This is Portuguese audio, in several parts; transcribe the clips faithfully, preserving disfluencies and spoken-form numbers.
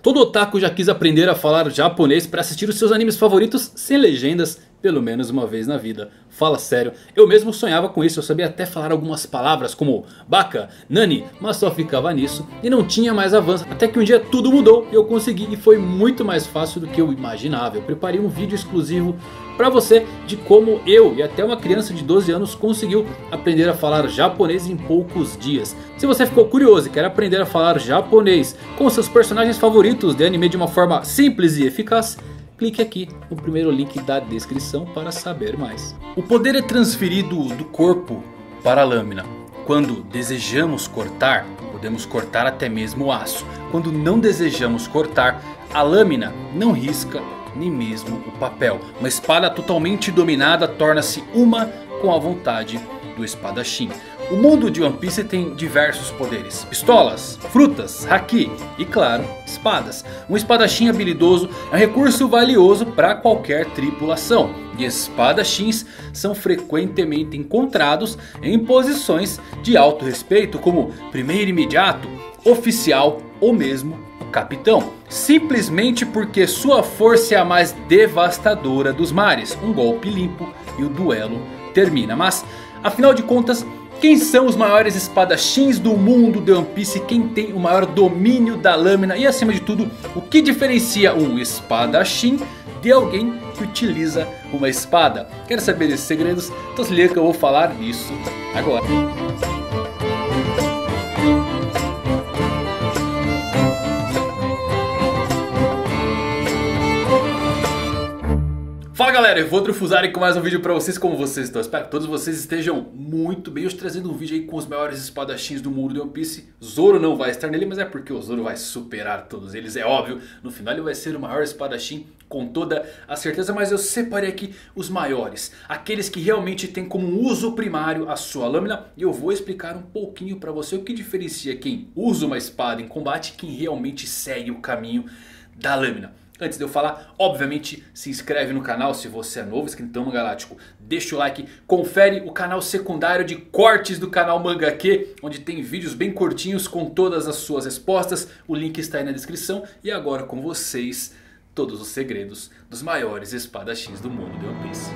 Todo otaku já quis aprender a falar japonês para assistir os seus animes favoritos sem legendas, pelo menos uma vez na vida. Fala sério, eu mesmo sonhava com isso, eu sabia até falar algumas palavras como Baka, Nani, mas só ficava nisso e não tinha mais avanço. Até que um dia tudo mudou e eu consegui, e foi muito mais fácil do que eu imaginava. Eu preparei um vídeo exclusivo para você de como eu e até uma criança de doze anos conseguiu aprender a falar japonês em poucos dias. Se você ficou curioso e quer aprender a falar japonês com seus personagens favoritos de anime de uma forma simples e eficaz, clique aqui no primeiro link da descrição para saber mais. O poder é transferido do corpo para a lâmina. Quando desejamos cortar, podemos cortar até mesmo o aço. Quando não desejamos cortar, a lâmina não risca nem mesmo o papel. Uma espada totalmente dominada torna-se uma com a vontade do espadachim. O mundo de One Piece tem diversos poderes: pistolas, frutas, haki e, claro, espadas. Um espadachim habilidoso é um recurso valioso para qualquer tripulação, e espadachins são frequentemente encontrados em posições de alto respeito, como primeiro imediato, oficial ou mesmo capitão, simplesmente porque sua força é a mais devastadora dos mares. Um golpe limpo e o duelo termina. Mas, afinal de contas, quem são os maiores espadachins do mundo de One Piece? Quem tem o maior domínio da lâmina? E acima de tudo, o que diferencia um espadachim de alguém que utiliza uma espada? Quer saber esses segredos? Então se liga que eu vou falar disso agora. Fala galera, eu vou Fuzari com mais um vídeo pra vocês. Como vocês estão? Espero que todos vocês estejam muito bem. Hoje trazendo um vídeo aí com os maiores espadachins do mundo de One Piece. Zoro não vai estar nele, mas é porque o Zoro vai superar todos eles, é óbvio. No final ele vai ser o maior espadachim com toda a certeza, mas eu separei aqui os maiores, aqueles que realmente têm como uso primário a sua lâmina. E eu vou explicar um pouquinho pra você o que diferencia quem usa uma espada em combate e quem realmente segue o caminho da lâmina. Antes de eu falar, obviamente se inscreve no canal se você é novo, escritão galáctico, deixa o like, confere o canal secundário de cortes do canal Manga Q, onde tem vídeos bem curtinhos com todas as suas respostas, o link está aí na descrição. E agora com vocês, todos os segredos dos maiores espadachins do mundo de One Piece.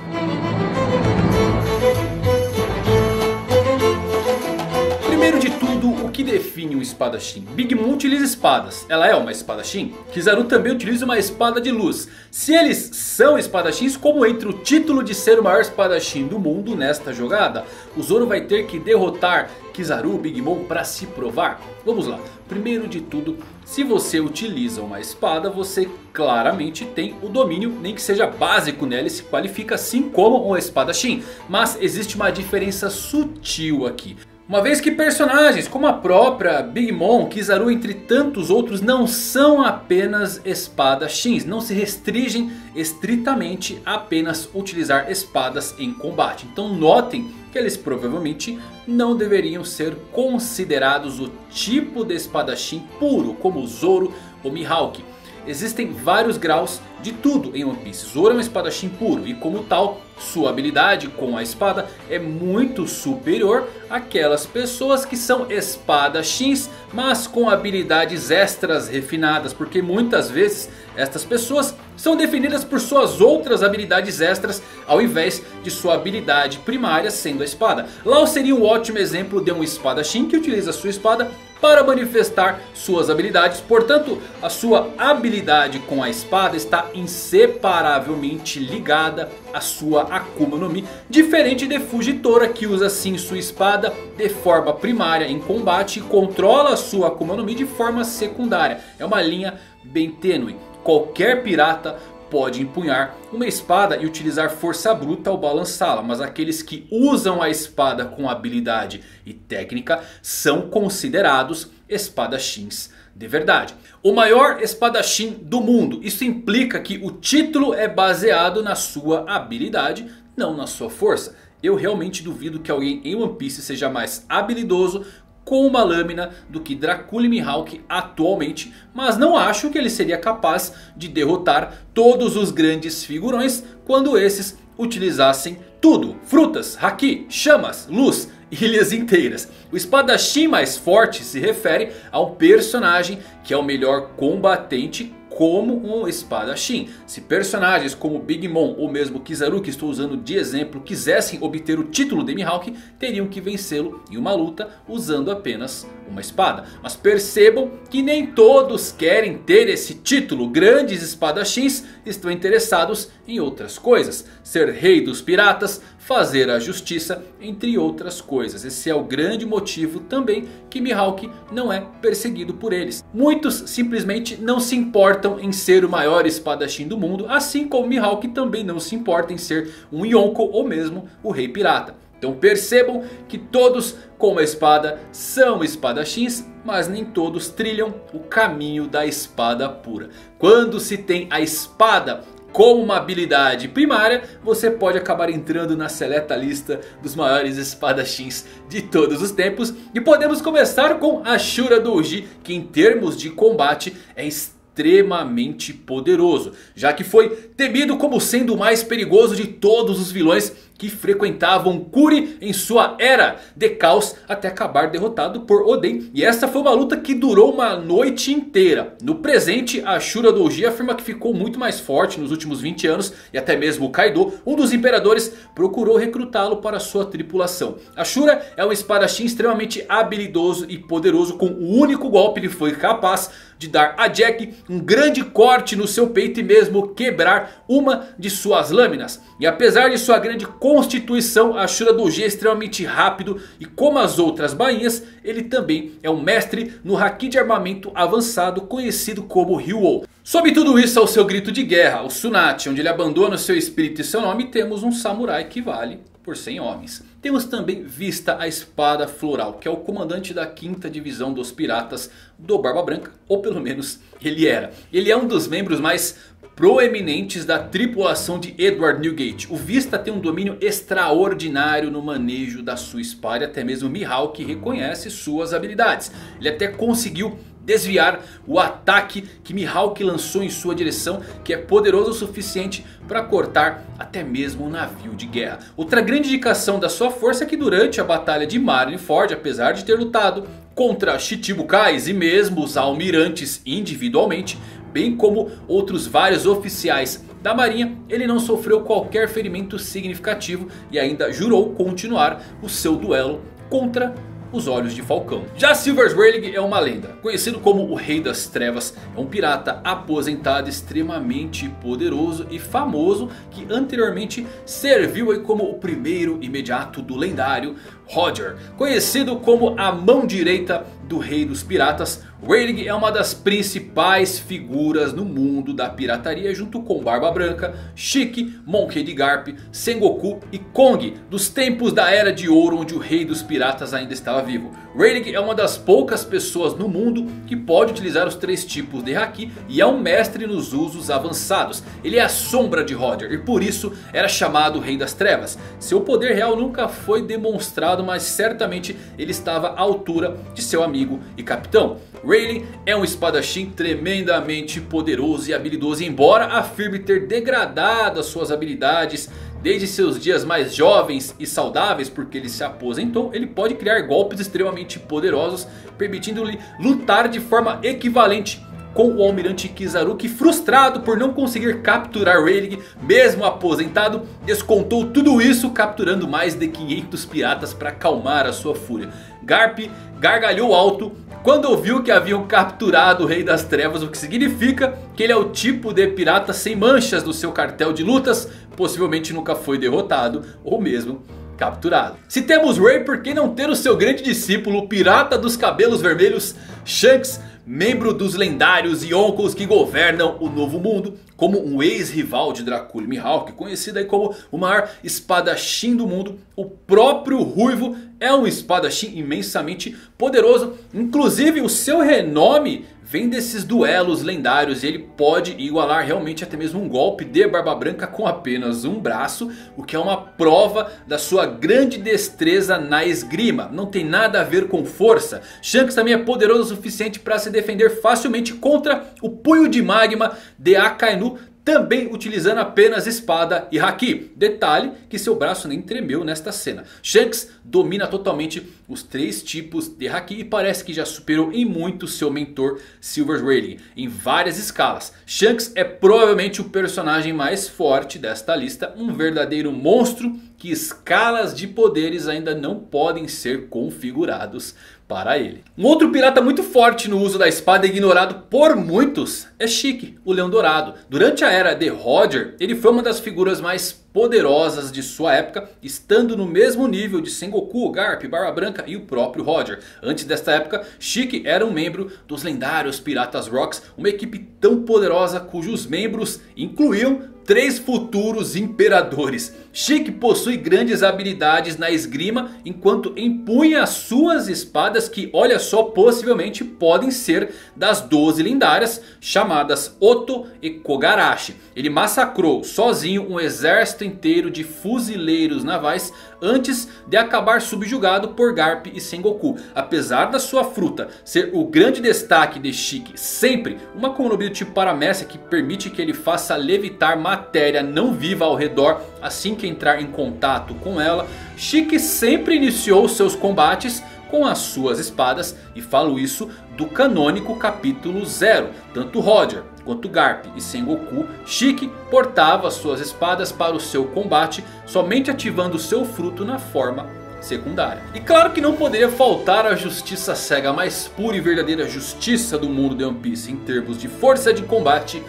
Primeiro de tudo, o que define um espadachim? Big Mom utiliza espadas, ela é uma espadachim? Kizaru também utiliza uma espada de luz. Se eles são espadachins, como entra o título de ser o maior espadachim do mundo nesta jogada? O Zoro vai ter que derrotar Kizaru, Big Mom, para se provar? Vamos lá. Primeiro de tudo, se você utiliza uma espada, você claramente tem o domínio, nem que seja básico nela, e se qualifica assim como um espadachim. Mas existe uma diferença sutil aqui. Uma vez que personagens como a própria Big Mom, Kizaru entre tantos outros não são apenas espadachins, não se restringem estritamente a apenas utilizar espadas em combate. Então notem que eles provavelmente não deveriam ser considerados o tipo de espadachim puro, como Zoro ou Mihawk. Existem vários graus de tudo em One Piece. Zoro é um espadachim puro e como tal, sua habilidade com a espada é muito superior àquelas pessoas que são espadachins, mas com habilidades extras refinadas, porque muitas vezes estas pessoas são definidas por suas outras habilidades extras ao invés de sua habilidade primária sendo a espada. Law seria um ótimo exemplo de um espadachim que utiliza sua espada para manifestar suas habilidades. Portanto, a sua habilidade com a espada está inseparavelmente ligada à sua Akuma no Mi. Diferente de Fujitora, que usa sim sua espada de forma primária em combate e controla a sua Akuma no Mi de forma secundária. É uma linha bem tênue. Qualquer pirata pode empunhar uma espada e utilizar força bruta ao balançá-la, mas aqueles que usam a espada com habilidade e técnica são considerados espadachins de verdade. O maior espadachim do mundo. Isso implica que o título é baseado na sua habilidade, não na sua força. Eu realmente duvido que alguém em One Piece seja mais habilidoso com uma lâmina do que Dracule Mihawk atualmente, mas não acho que ele seria capaz de derrotar todos os grandes figurões quando esses utilizassem tudo: frutas, haki, chamas, luz ilhas inteiras. O espadachim mais forte se refere a um personagem que é o melhor combatente como um espadachim. Se personagens como Big Mom ou mesmo Kizaru, que estou usando de exemplo, quisessem obter o título de Mihawk, teriam que vencê-lo em uma luta usando apenas uma espada. Mas percebam que nem todos querem ter esse título. Grandes espadachins estão interessados em outras coisas. Ser rei dos piratas, fazer a justiça, entre outras coisas. Esse é o grande motivo também que Mihawk não é perseguido por eles. Muitos simplesmente não se importam em ser o maior espadachim do mundo, assim como Mihawk também não se importa em ser um Yonko ou mesmo o Rei Pirata. Então percebam que todos com a espada são espadachins, mas nem todos trilham o caminho da espada pura. Quando se tem a espada como uma habilidade primária, você pode acabar entrando na seleta lista dos maiores espadachins de todos os tempos. E podemos começar com Ashura Doji, que em termos de combate é extremamente extremamente poderoso, já que foi temido como sendo o mais perigoso de todos os vilões que frequentavam Kuri em sua era de caos, até acabar derrotado por Oden. E essa foi uma luta que durou uma noite inteira. No presente, a Ashura Doji afirma que ficou muito mais forte nos últimos vinte anos. E até mesmo o Kaido, um dos imperadores, procurou recrutá-lo para sua tripulação. Ashura é um espadachim extremamente habilidoso e poderoso. Com o único golpe ele foi capaz de dar a Jack um grande corte no seu peito e mesmo quebrar uma de suas lâminas. E apesar de sua grande constituição, a Ashura Doji é extremamente rápido e, como as outras bainhas, ele também é um mestre no haki de armamento avançado conhecido como Ryuou. Sob tudo isso, ao seu grito de guerra, o Tsunati, onde ele abandona seu espírito e seu nome, temos um samurai que vale por cem homens. Temos também Vista, a espada floral, que é o comandante da quinta divisão dos piratas do Barba Branca, ou pelo menos ele era. Ele é um dos membros mais proeminentes da tripulação de Edward Newgate. O Vista tem um domínio extraordinário no manejo da sua espada, e até mesmo Mihawk reconhece suas habilidades. Ele até conseguiu desviar o ataque que Mihawk lançou em sua direção, que é poderoso o suficiente para cortar até mesmo um navio de guerra. Outra grande indicação da sua força é que durante a batalha de Marineford, apesar de ter lutado contra Shichibukais e mesmo os almirantes individualmente, bem como outros vários oficiais da marinha, ele não sofreu qualquer ferimento significativo e ainda jurou continuar o seu duelo contra os olhos de falcão. Já Silvers Rayleigh é uma lenda. Conhecido como o Rei das Trevas, é um pirata aposentado extremamente poderoso e famoso, que anteriormente serviu como o primeiro imediato do lendário Roger. Conhecido como a mão direita do Rei dos Piratas, Rayleigh é uma das principais figuras no mundo da pirataria, junto com Barba Branca, Shiki, Monkey D. Garp, Sengoku e Kong, dos tempos da Era de Ouro, onde o Rei dos Piratas ainda estava vivo. Rayleigh é uma das poucas pessoas no mundo que pode utilizar os três tipos de haki e é um mestre nos usos avançados. Ele é a sombra de Roger e por isso era chamado Rei das Trevas. Seu poder real nunca foi demonstrado, mas certamente ele estava à altura de seu amigo e capitão. Rayleigh é um espadachim tremendamente poderoso e habilidoso, e embora afirme ter degradado as suas habilidades desde seus dias mais jovens e saudáveis, porque ele se aposentou, ele pode criar golpes extremamente poderosos, permitindo-lhe lutar de forma equivalente com o almirante Kizaru, que, frustrado por não conseguir capturar Rayleigh mesmo aposentado, descontou tudo isso capturando mais de quinhentos piratas para calmar a sua fúria. Garp gargalhou alto quando ouviu que haviam capturado o Rei das Trevas, o que significa que ele é o tipo de pirata sem manchas no seu cartel de lutas. Possivelmente nunca foi derrotado ou mesmo capturado. Se temos Ray, por que não ter o seu grande discípulo, o pirata dos cabelos vermelhos, Shanks, membro dos lendários Yonkos que governam o novo mundo, como um ex-rival de Dracule Mihawk, conhecido aí como o maior espadachim do mundo. O próprio Ruivo é um espadachim imensamente poderoso, inclusive o seu renome vem desses duelos lendários. Ele pode igualar realmente até mesmo um golpe de Barba Branca com apenas um braço, o que é uma prova da sua grande destreza na esgrima. Não tem nada a ver com força. Shanks também é poderoso o suficiente para se defender facilmente contra o punho de magma de Akainu, também utilizando apenas espada e haki. Detalhe que seu braço nem tremeu nesta cena. Shanks domina totalmente os três tipos de haki e parece que já superou em muito seu mentor Silvers Rayleigh em várias escalas. Shanks é provavelmente o personagem mais forte desta lista, um verdadeiro monstro que escalas de poderes ainda não podem ser configurados para ele. Um outro pirata muito forte no uso da espada, ignorado por muitos, é Shiki, o Leão Dourado. Durante a era de Roger, ele foi uma das figuras mais poderosas de sua época, estando no mesmo nível de Sengoku, Garp, Barba Branca e o próprio Roger. Antes desta época, Shiki era um membro dos lendários Piratas Rocks, uma equipe tão poderosa cujos membros incluíam três futuros imperadores. Shiki possui grandes habilidades na esgrima, enquanto empunha suas espadas que, olha só, possivelmente podem ser das doze lendárias, chamadas Oto e Kogarashi. Ele massacrou sozinho um exército inteiro de fuzileiros navais antes de acabar subjugado por Garp e Sengoku. Apesar da sua fruta ser o grande destaque de Shiki sempre, uma Konobi do tipo paramécia que permite que ele faça levitar matéria não viva ao redor assim que entrar em contato com ela, Shiki sempre iniciou seus combates com as suas espadas, e falo isso do canônico capítulo zero. Tanto Roger quanto Garp e Sengoku, Shiki portava suas espadas para o seu combate, somente ativando seu fruto na forma secundária. E claro que não poderia faltar a justiça cega, a mais pura e verdadeira justiça do mundo de One Piece em termos de força de combate.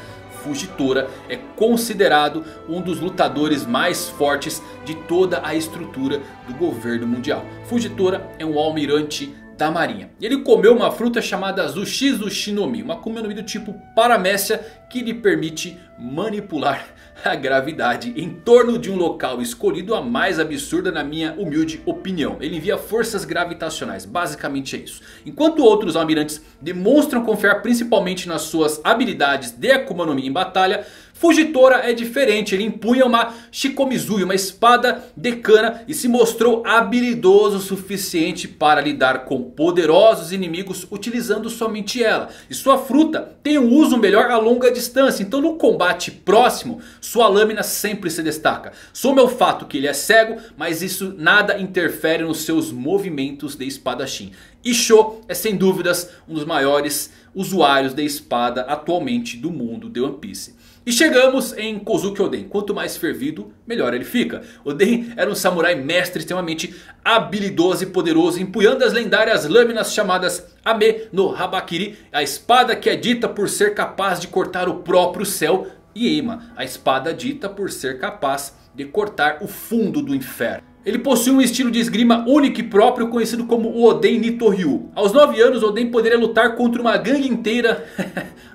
Fujitora é considerado um dos lutadores mais fortes de toda a estrutura do governo mundial. Fujitora é um almirante da marinha. Ele comeu uma fruta chamada Zushi no Mi, uma Akuma no Mi do tipo paramécia que lhe permite manipular a gravidade em torno de um local escolhido, a mais absurda na minha humilde opinião. Ele envia forças gravitacionais, basicamente é isso. Enquanto outros almirantes demonstram confiar principalmente nas suas habilidades de Akuma no Mi em batalha, Fujitora é diferente. Ele empunha uma Shikomizui, uma espada de cana, e se mostrou habilidoso o suficiente para lidar com poderosos inimigos utilizando somente ela. E sua fruta tem um uso melhor a longa distância, então no combate próximo sua lâmina sempre se destaca. Some ao fato que ele é cego, mas isso nada interfere nos seus movimentos de espadachim. Isho é sem dúvidas um dos maiores usuários de espada atualmente do mundo de One Piece. E chegamos em Kozuki Oden. Quanto mais fervido, melhor ele fica. Oden era um samurai mestre extremamente habilidoso e poderoso, empunhando as lendárias lâminas chamadas Ame no Habakiri, a espada que é dita por ser capaz de cortar o próprio céu, e Eima, a espada dita por ser capaz de cortar o fundo do inferno. Ele possui um estilo de esgrima único e próprio, conhecido como Oden Nitoryu. Aos nove anos, Oden poderia lutar contra uma gangue inteira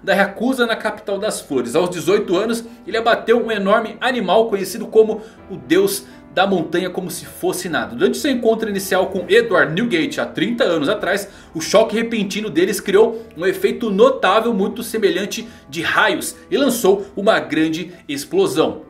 da Yakuza na capital das flores. Aos dezoito anos, ele abateu um enorme animal conhecido como o Deus da Montanha, como se fosse nada. Durante seu encontro inicial com Edward Newgate há trinta anos atrás, o choque repentino deles criou um efeito notável muito semelhante de raios e lançou uma grande explosão.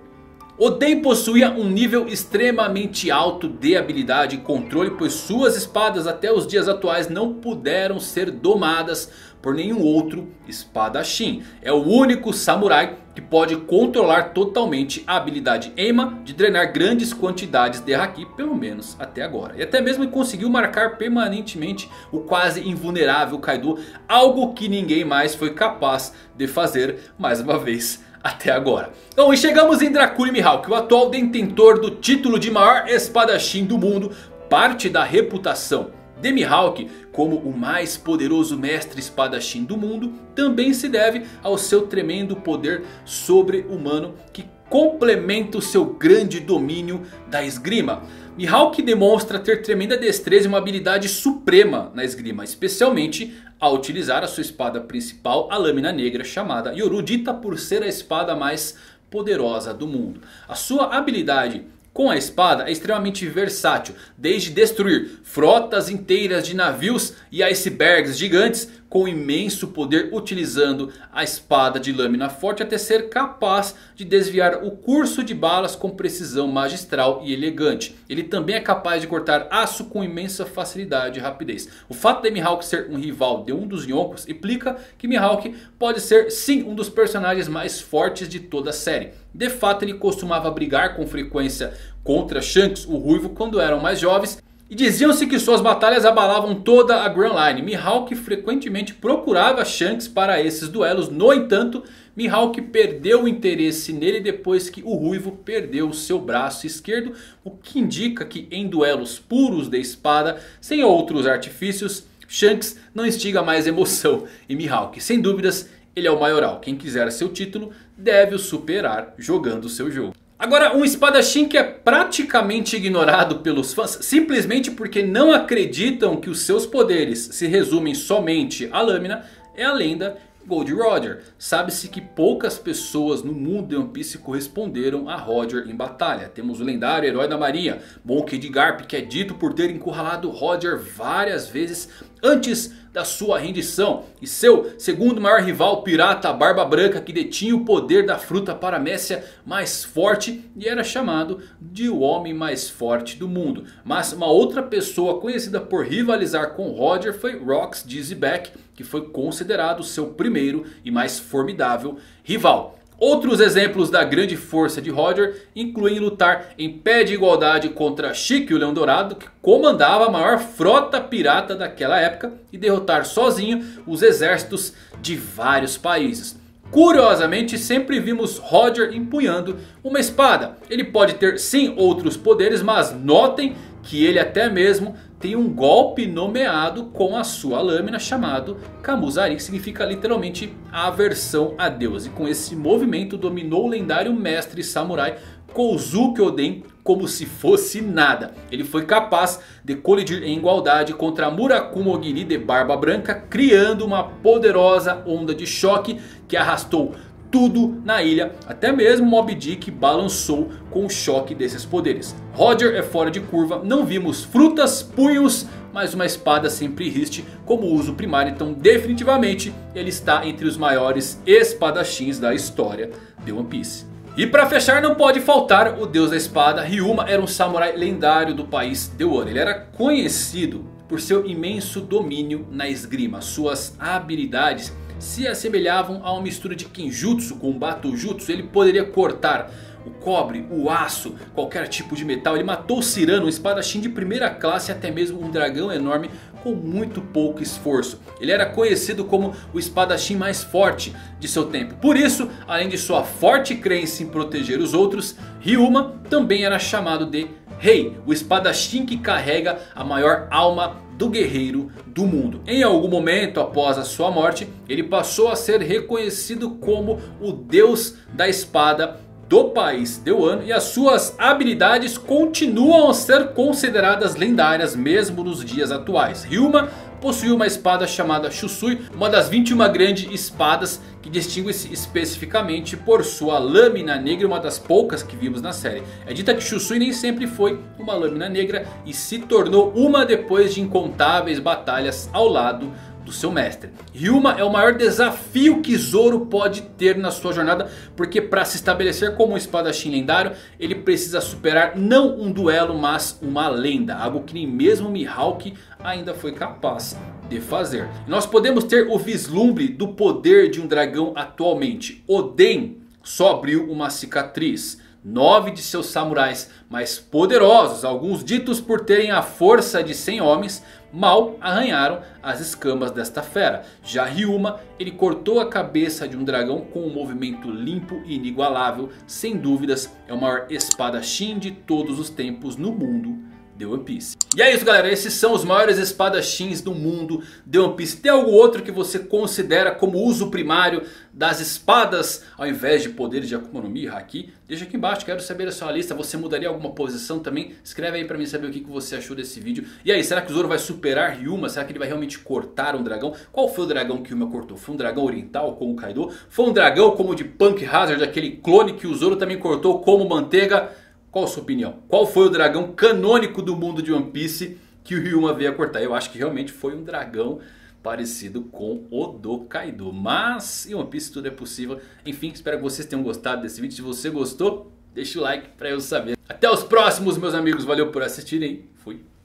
Oden possuía um nível extremamente alto de habilidade e controle, pois suas espadas até os dias atuais não puderam ser domadas por nenhum outro espadachim. É o único samurai que pode controlar totalmente a habilidade Eima de drenar grandes quantidades de haki, pelo menos até agora. E até mesmo conseguiu marcar permanentemente o quase invulnerável Kaido, algo que ninguém mais foi capaz de fazer mais uma vez até agora. Então, e chegamos em Dracule Mihawk, o atual detentor do título de maior espadachim do mundo. Parte da reputação de Mihawk como o mais poderoso mestre espadachim do mundo também se deve ao seu tremendo poder sobre-humano, que complementa o seu grande domínio da esgrima. Mihawk demonstra ter tremenda destreza e uma habilidade suprema na esgrima, especialmente ao utilizar a sua espada principal, a lâmina negra chamada Yoru, dita por ser a espada mais poderosa do mundo. A sua habilidade com a espada é extremamente versátil, desde destruir frotas inteiras de navios e icebergs gigantes, com imenso poder utilizando a espada de lâmina forte até ser capaz de desviar o curso de balas com precisão magistral e elegante. Ele também é capaz de cortar aço com imensa facilidade e rapidez. O fato de Mihawk ser um rival de um dos Yonkos implica que Mihawk pode ser sim um dos personagens mais fortes de toda a série. De fato, ele costumava brigar com frequência contra Shanks, o Ruivo, quando eram mais jovens. E diziam-se que suas batalhas abalavam toda a Grand Line. Mihawk frequentemente procurava Shanks para esses duelos. No entanto, Mihawk perdeu o interesse nele depois que o Ruivo perdeu seu braço esquerdo. O que indica que em duelos puros de espada, sem outros artifícios, Shanks não instiga mais emoção. E Mihawk, sem dúvidas, ele é o maioral. Quem quiser seu título deve o superar jogando seu jogo. Agora, um espadachim que é praticamente ignorado pelos fãs, simplesmente porque não acreditam que os seus poderes se resumem somente à lâmina, é a lenda Gold Roger. Sabe-se que poucas pessoas no mundo de One Piece corresponderam a Roger em batalha. Temos o lendário herói da marinha, Monkey D. Garp, que é dito por ter encurralado Roger várias vezes antes da sua rendição. E seu segundo maior rival, pirata Barba Branca, que detinha o poder da fruta paramécia mais forte e era chamado de o homem mais forte do mundo. Mas uma outra pessoa conhecida por rivalizar com Roger foi Rocks Dizzyback, que foi considerado seu primeiro e mais formidável rival. Outros exemplos da grande força de Roger incluem lutar em pé de igualdade contra Shiki, o Leão Dourado, que comandava a maior frota pirata daquela época, e derrotar sozinho os exércitos de vários países. Curiosamente, sempre vimos Roger empunhando uma espada. Ele pode ter sim outros poderes, mas notem que ele até mesmo tem um golpe nomeado com a sua lâmina chamado Kamuzari, que significa literalmente aversão a Deus. E com esse movimento dominou o lendário mestre samurai Kozuki Oden como se fosse nada. Ele foi capaz de colidir em igualdade contra Murakumo Giri de Barba Branca, criando uma poderosa onda de choque que arrastou tudo na ilha. Até mesmo Mob Dick balançou com o choque desses poderes. Roger é fora de curva. Não vimos frutas, punhos, mas uma espada sempre existe como uso primário. Então definitivamente ele está entre os maiores espadachins da história de One Piece. E para fechar, não pode faltar o deus da espada. Ryuma era um samurai lendário do país de Wano. Ele era conhecido por seu imenso domínio na esgrima. Suas habilidades se assemelhavam a uma mistura de Kenjutsu com Batojutsu. Ele poderia cortar o cobre, o aço, qualquer tipo de metal. Ele matou Cyrano, um espadachim de primeira classe, até mesmo um dragão enorme, com muito pouco esforço. Ele era conhecido como o espadachim mais forte de seu tempo. Por isso, além de sua forte crença em proteger os outros, Ryuma também era chamado de Rei, o espadachim que carrega a maior alma do guerreiro do mundo. Em algum momento após a sua morte, ele passou a ser reconhecido como o deus da espada do país de Wano. E as suas habilidades continuam a ser consideradas lendárias mesmo nos dias atuais. Ryuma possuiu uma espada chamada Shusui, uma das vinte e uma grandes espadas, que distingue-se especificamente por sua lâmina negra, uma das poucas que vimos na série. É dita que Shusui nem sempre foi uma lâmina negra e se tornou uma depois de incontáveis batalhas ao lado do seu mestre. Ryuma é o maior desafio que Zoro pode ter na sua jornada, porque para se estabelecer como um espadachim lendário, ele precisa superar não um duelo, mas uma lenda, algo que nem mesmo Mihawk ainda foi capaz de fazer. Nós podemos ter o vislumbre do poder de um dragão atualmente. Oden só abriu uma cicatriz. Nove de seus samurais mais poderosos, alguns ditos por terem a força de cem homens, mal arranharam as escamas desta fera. Já Ryuma, ele cortou a cabeça de um dragão com um movimento limpo e inigualável. Sem dúvidas, é o maior espadachim de todos os tempos no mundo de One Piece. E é isso, galera, esses são os maiores espadachins do mundo de One Piece. Tem algum outro que você considera como uso primário das espadas ao invés de poderes de Akuma no Mi e Haki? Deixa aqui embaixo, quero saber a sua lista. Você mudaria alguma posição também? Escreve aí pra mim saber o que você achou desse vídeo. E aí, será que o Zoro vai superar Ryuma? Será que ele vai realmente cortar um dragão? Qual foi o dragão que Ryuma cortou? Foi um dragão oriental como o Kaido? Foi um dragão como o de Punk Hazard, aquele clone que o Zoro também cortou como manteiga? Qual a sua opinião? Qual foi o dragão canônico do mundo de One Piece que o Ryuma veio a cortar? Eu acho que realmente foi um dragão parecido com o do Kaido. Mas em One Piece tudo é possível. Enfim, espero que vocês tenham gostado desse vídeo. Se você gostou, deixa o like pra eu saber. Até os próximos, meus amigos. Valeu por assistirem. Fui.